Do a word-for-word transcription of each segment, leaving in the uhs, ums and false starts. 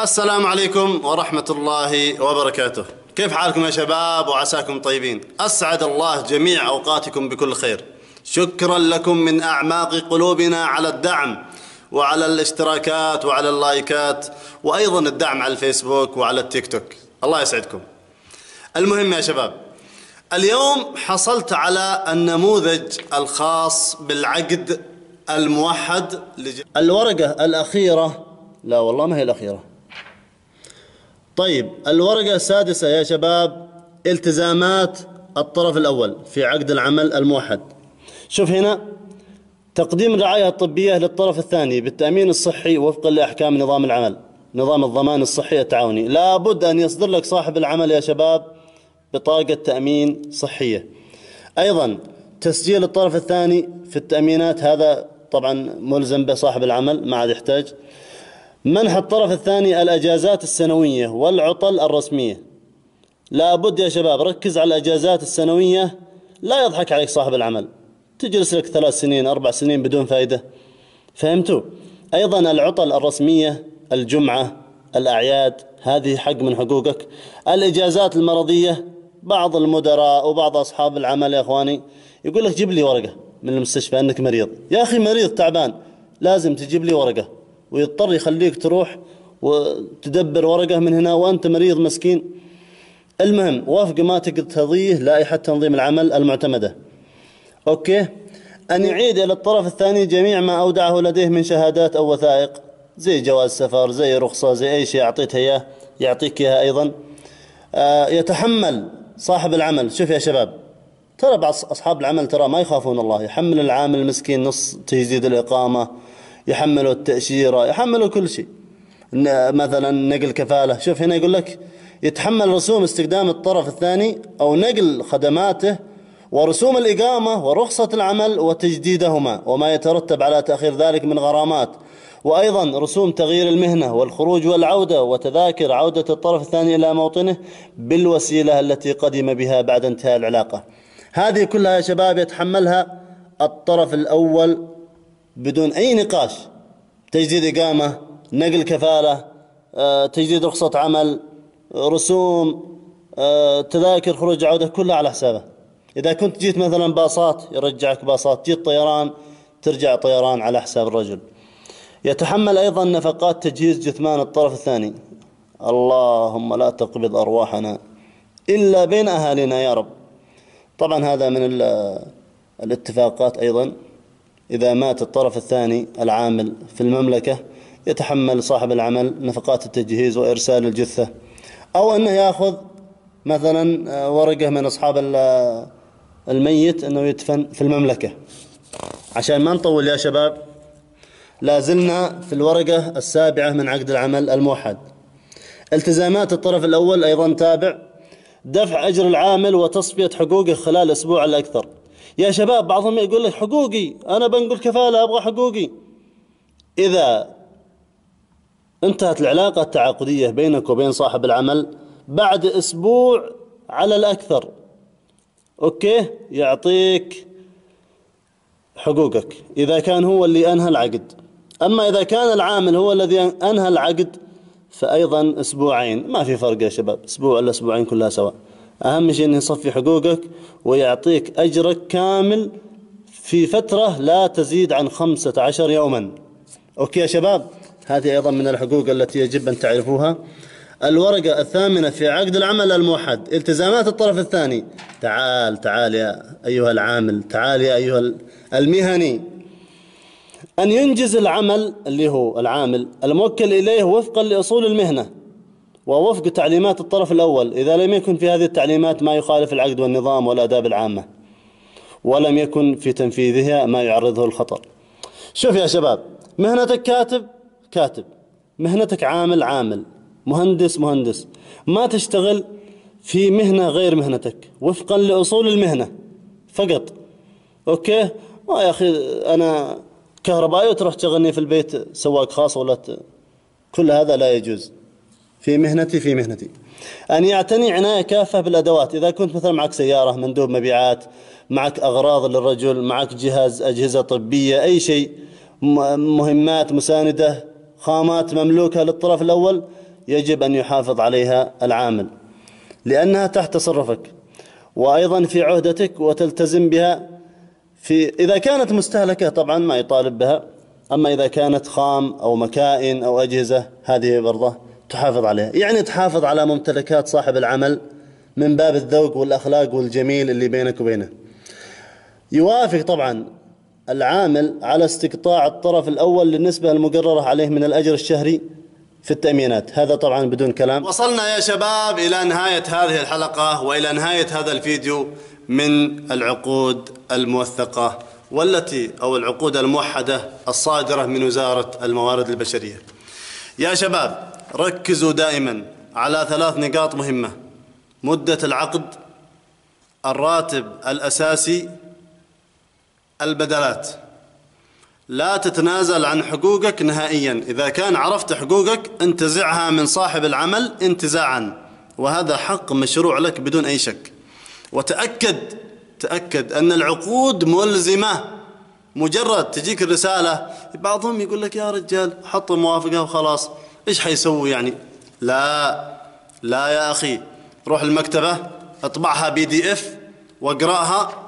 السلام عليكم ورحمة الله وبركاته. كيف حالكم يا شباب وعساكم طيبين؟ أسعد الله جميع أوقاتكم بكل خير. شكرا لكم من أعماق قلوبنا على الدعم وعلى الاشتراكات وعلى اللايكات، وأيضا الدعم على الفيسبوك وعلى التيك توك. الله يسعدكم. المهم يا شباب، اليوم حصلت على النموذج الخاص بالعقد الموحد. الورقة الأخيرة، لا والله ما هي الأخيرة. طيب، الورقة السادسة يا شباب، التزامات الطرف الأول في عقد العمل الموحد. شوف هنا، تقديم الرعاية الطبية للطرف الثاني بالتأمين الصحي وفقا لأحكام نظام العمل، نظام الضمان الصحي التعاوني. لابد أن يصدر لك صاحب العمل يا شباب بطاقة تأمين صحية. أيضا تسجيل الطرف الثاني في التأمينات، هذا طبعا ملزم به صاحب العمل، ما عاد يحتاج. منح الطرف الثاني الأجازات السنوية والعطل الرسمية. لابد يا شباب ركز على الأجازات السنوية، لا يضحك عليك صاحب العمل تجلس لك ثلاث سنين أربع سنين بدون فائدة، فهمتوا؟ أيضا العطل الرسمية، الجمعة، الأعياد، هذه حق من حقوقك. الإجازات المرضية، بعض المدراء وبعض أصحاب العمل يا إخواني يقول لك جيب لي ورقة من المستشفى أنك مريض. يا أخي مريض تعبان، لازم تجيب لي ورقة، ويضطر يخليك تروح وتدبر ورقة من هنا وأنت مريض مسكين. المهم وفق ما تقتضيه لائحة تنظيم العمل المعتمدة. أوكي، أن يعيد إلى الطرف الثاني جميع ما أودعه لديه من شهادات أو وثائق، زي جواز سفر، زي رخصة، زي أي شيء أعطيته إياه يعطيك إياها. أيضا آه يتحمل صاحب العمل. شوف يا شباب، ترى بعض أصحاب العمل ترى ما يخافون الله، يحمل العامل المسكين نص تجديد الإقامة، يحملوا التأشيرة، يحملوا كل شيء، مثلا نقل كفالة. شوف هنا يقول لك يتحمل رسوم استخدام الطرف الثاني أو نقل خدماته، ورسوم الإقامة ورخصة العمل وتجديدهما، وما يترتب على تأخير ذلك من غرامات، وأيضا رسوم تغيير المهنة والخروج والعودة، وتذاكر عودة الطرف الثاني إلى موطنه بالوسيلة التي قدم بها بعد انتهاء العلاقة. هذه كلها يا شباب يتحملها الطرف الأول بدون أي نقاش. تجديد إقامة، نقل كفالة، تجديد رخصة عمل، رسوم، تذاكر خروج عودة، كلها على حسابه. إذا كنت جيت مثلا باصات يرجعك باصات، جيت طيران ترجع طيران على حساب الرجل. يتحمل أيضا نفقات تجهيز جثمان الطرف الثاني. اللهم لا تقبض أرواحنا إلا بين أهالينا يا رب. طبعا هذا من الاتفاقات. أيضا إذا مات الطرف الثاني العامل في المملكة، يتحمل صاحب العمل نفقات التجهيز وإرسال الجثة، أو أنه يأخذ مثلا ورقة من أصحاب الميت أنه يدفن في المملكة. عشان ما نطول يا شباب، لازلنا في الورقة السابعة من عقد العمل الموحد. التزامات الطرف الأول أيضا تابع، دفع أجر العامل وتصفية حقوقه خلال أسبوع على الأكثر. يا شباب بعضهم يقول لك حقوقي، أنا بنقول كفالة أبغى حقوقي. إذا انتهت العلاقة التعاقدية بينك وبين صاحب العمل بعد أسبوع على الأكثر، أوكي، يعطيك حقوقك إذا كان هو اللي أنهى العقد. أما إذا كان العامل هو الذي أنهى العقد فأيضا أسبوعين، ما في فرق يا شباب، أسبوع إلا أسبوعين كلها سواء. أهم شيء أنه يصفي حقوقك ويعطيك أجرك كامل في فترة لا تزيد عن خمسة عشر يوما. أوكي يا شباب، هذه أيضا من الحقوق التي يجب أن تعرفوها. الورقة الثامنة في عقد العمل الموحد، التزامات الطرف الثاني. تعال تعال يا أيها العامل، تعال يا أيها المهني. أن ينجز العمل اللي هو العامل الموكل إليه وفقا لأصول المهنة ووفق تعليمات الطرف الأول، إذا لم يكن في هذه التعليمات ما يخالف العقد والنظام والآداب العامة، ولم يكن في تنفيذها ما يعرضه الخطر. شوف يا شباب، مهنتك كاتب كاتب، مهنتك عامل عامل، مهندس مهندس، ما تشتغل في مهنة غير مهنتك وفقا لأصول المهنة فقط. أوكي، ما يا أخي أنا كهربائي وتروح تشغلني في البيت سواق خاص ولا ت... كل هذا لا يجوز. في مهنتي في مهنتي. أن يعتني عناية كافة بالأدوات، إذا كنت مثلا معك سيارة، مندوب مبيعات، معك أغراض للرجل، معك جهاز أجهزة طبية، أي شيء، مهمات مساندة، خامات مملوكة للطرف الأول يجب أن يحافظ عليها العامل لأنها تحت تصرفك وأيضا في عهدتك وتلتزم بها. في إذا كانت مستهلكة طبعا ما يطالب بها، أما إذا كانت خام أو مكائن أو أجهزة هذه برضه تحافظ عليها، يعني تحافظ على ممتلكات صاحب العمل من باب الذوق والأخلاق والجميل اللي بينك وبينه. يوافق طبعا العامل على استقطاع الطرف الأول للنسبة المقررة عليه من الأجر الشهري في التأمينات، هذا طبعا بدون كلام. وصلنا يا شباب إلى نهاية هذه الحلقة وإلى نهاية هذا الفيديو من العقود الموثقة والتي أو العقود الموحدة الصادرة من وزارة الموارد البشرية. يا شباب ركزوا دائما على ثلاث نقاط مهمة: مدة العقد، الراتب الأساسي، البدلات. لا تتنازل عن حقوقك نهائيا، إذا كان عرفت حقوقك انتزعها من صاحب العمل انتزاعا، وهذا حق مشروع لك بدون أي شك. وتأكد تأكد أن العقود ملزمة، مجرد تجيك الرسالة بعضهم يقول لك يا رجال حط موافقة وخلاص إيش حيسوي يعني، لا لا يا أخي، روح المكتبة اطبعها بي دي اف واقرأها،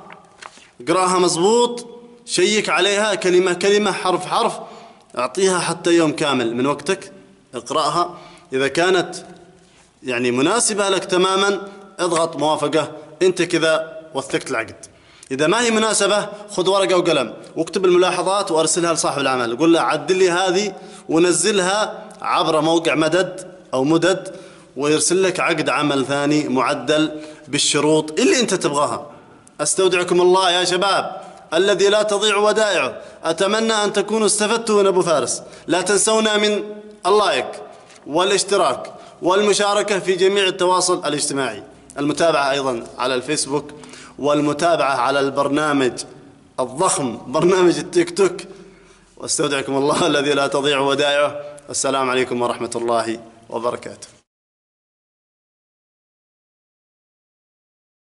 اقرأها مضبوط، شيك عليها كلمة كلمة حرف حرف، اعطيها حتى يوم كامل من وقتك اقرأها، إذا كانت يعني مناسبة لك تماما اضغط موافقة، انت كذا وثقت العقد. إذا ما هي مناسبة خذ ورقة وقلم واكتب الملاحظات وأرسلها لصاحب العمل، قل له عدل لي هذه ونزلها عبر موقع مدد أو مدد ويرسل لك عقد عمل ثاني معدل بالشروط اللي أنت تبغاها. أستودعكم الله يا شباب الذي لا تضيع ودائعه، أتمنى أن تكونوا استفدتوا من أبو فارس. لا تنسونا من اللايك والاشتراك والمشاركة في جميع التواصل الاجتماعي، المتابعة أيضا على الفيسبوك والمتابعة على البرنامج الضخم برنامج التيك توك. واستودعكم الله الذي لا تضيع ودائعه، السلام عليكم ورحمة الله وبركاته.